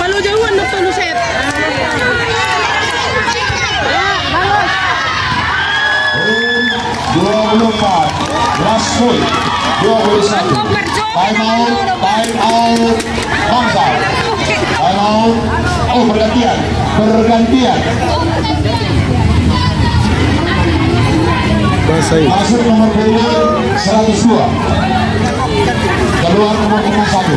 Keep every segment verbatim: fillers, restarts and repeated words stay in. Kalau jauhan waktu nuset. dua puluh empat, last full, dua puluh satu. Time out, time out, time out. Time out, oh pergantian, pergantian. Masuk nomor pilihan seratus dua. Keluar nomor satu.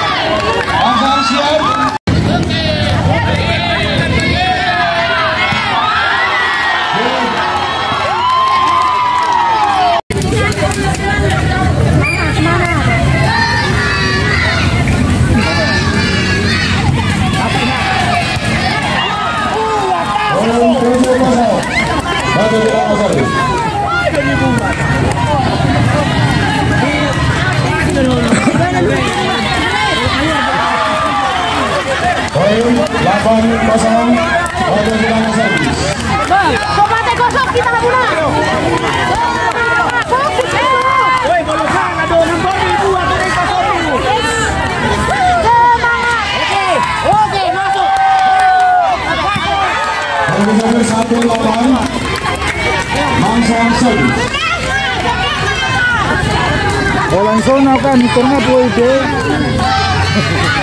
Langsung siap? Miturnya boleh deh. Asyik.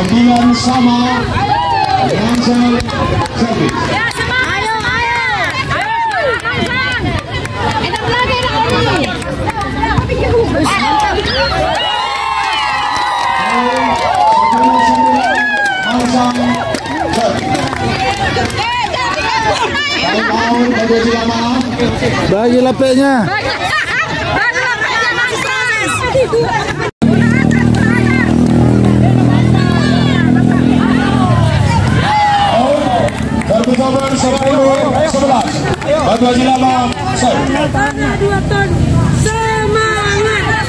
sembilan sama langsung servis. Ayo, ayo, ayo, langsung. Enak lagi, enak lagi. Bagi lapenya. Bersabar sepuluh sebelas. Bagi Haji Lama. Semangat. Semangat.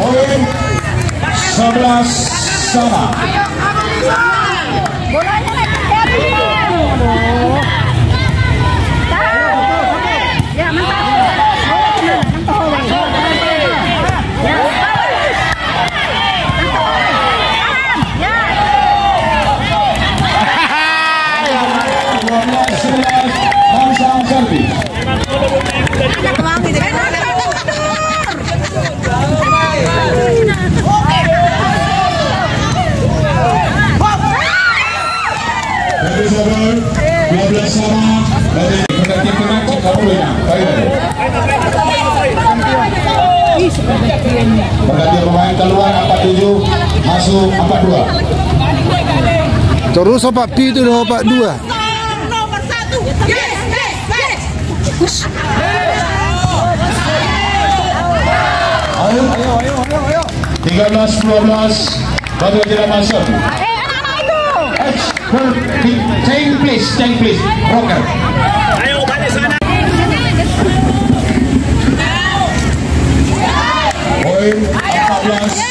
Semangat. Poin sebelas sama. Berganti pemain keluar empat tujuh masuk empat dua. Terus apa itu loh Pak dua. Nomor satu. Yes, yes, yes. Ayo, ayo, ayo, ayo. tiga belas dua belas baru tidak masuk. Eh, anak itu. Change please, change please. Rocker. Ayo balik sana. empat belas dua belas.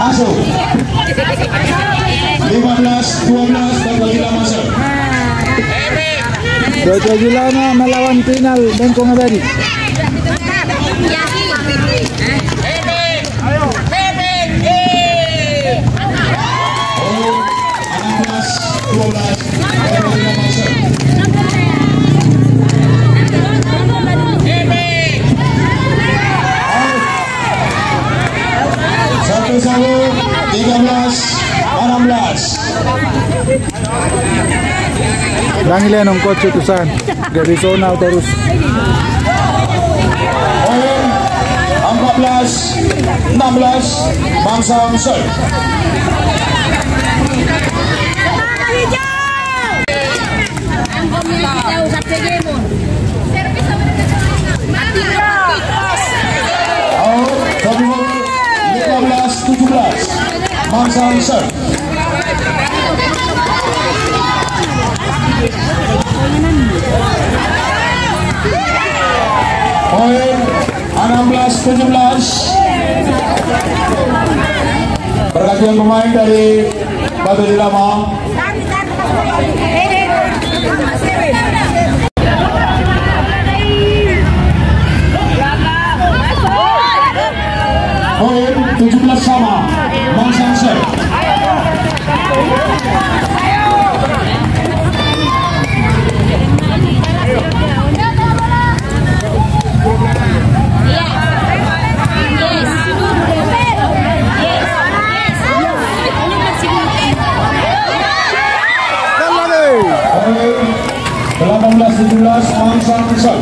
Masuk. lima belas dua belas Batu Lama masuk. Batu Lama melawan final Bengkong Abadi. Langilan ang kotse tusan Garisonal terus poin empat belas enam belas Bangsang Sol. lima belas tujuh belas Bangsang Sol. Poin enam belas tujuh belas pergantian pemain dari Batu Lama. Poin tujuh belas sama Bangsang Sol. delapan belas tujuh belas Bangsang Sol.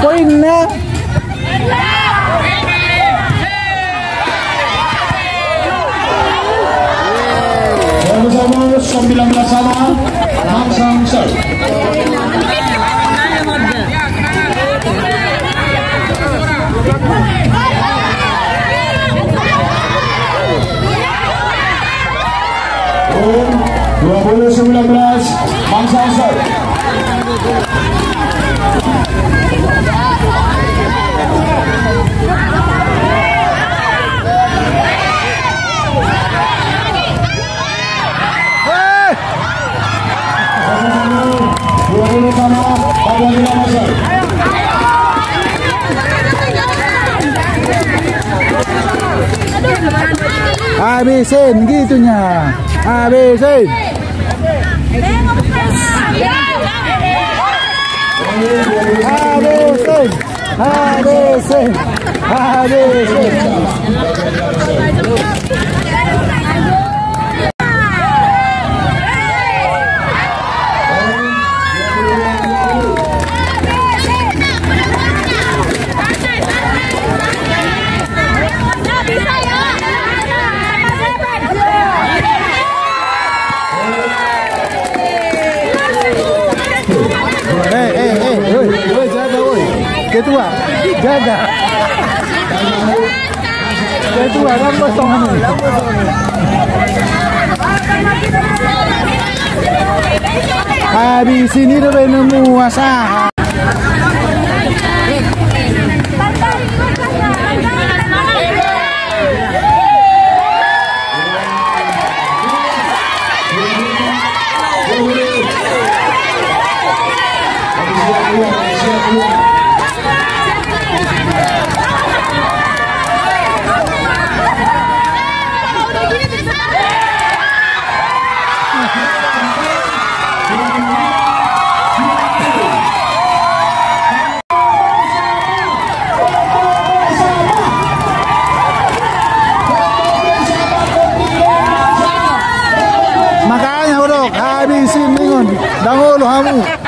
Poinnya. sembilan belas sama Hamsang serve. dua puluh sembilan belas Hamsang serve. Habisin gitunya, habisin. Habisin, habisin, habisin. Ketua, jaga. Ketua, rambut tangan ini. Habis ini udah nemu asah. Makanya udah habisin nih, dahulu kamu.